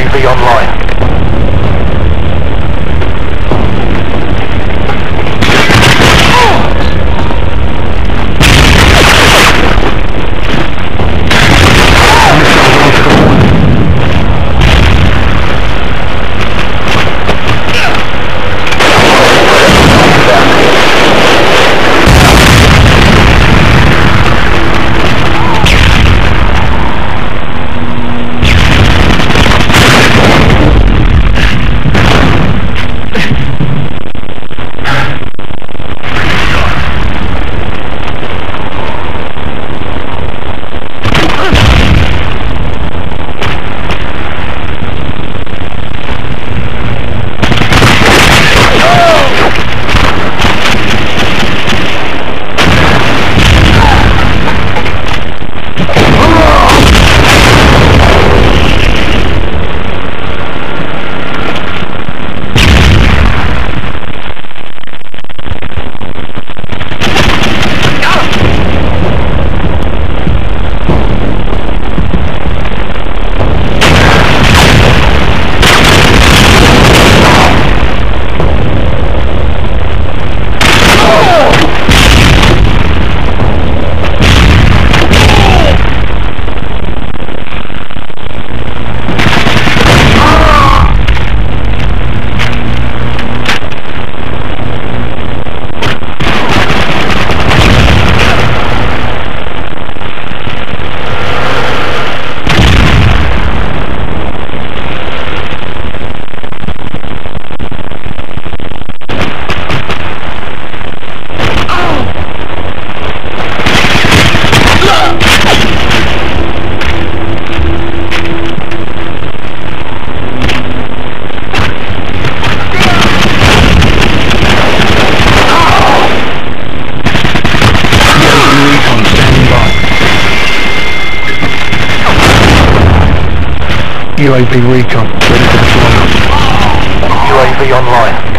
UAV online. UAV recon, ready to deploy. UAV online.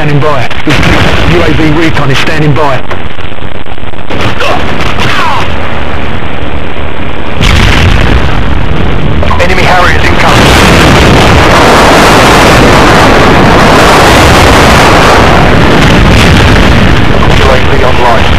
standing by. UAV recon is standing by. Enemy Harrier is incoming. UAV online.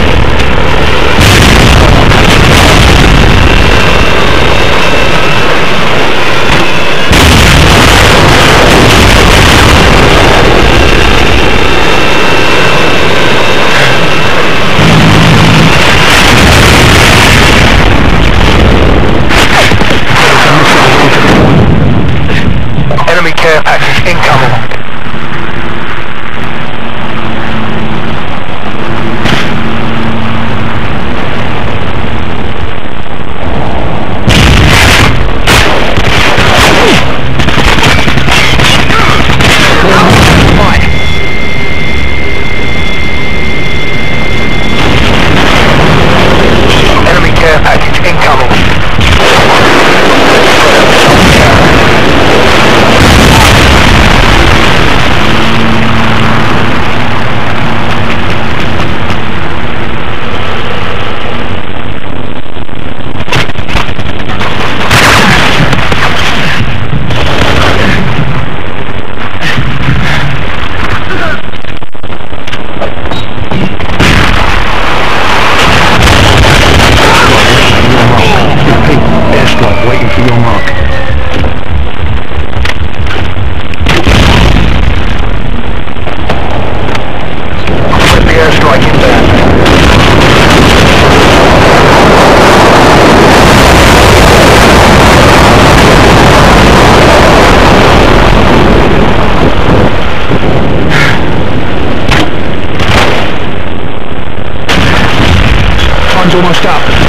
Almost up.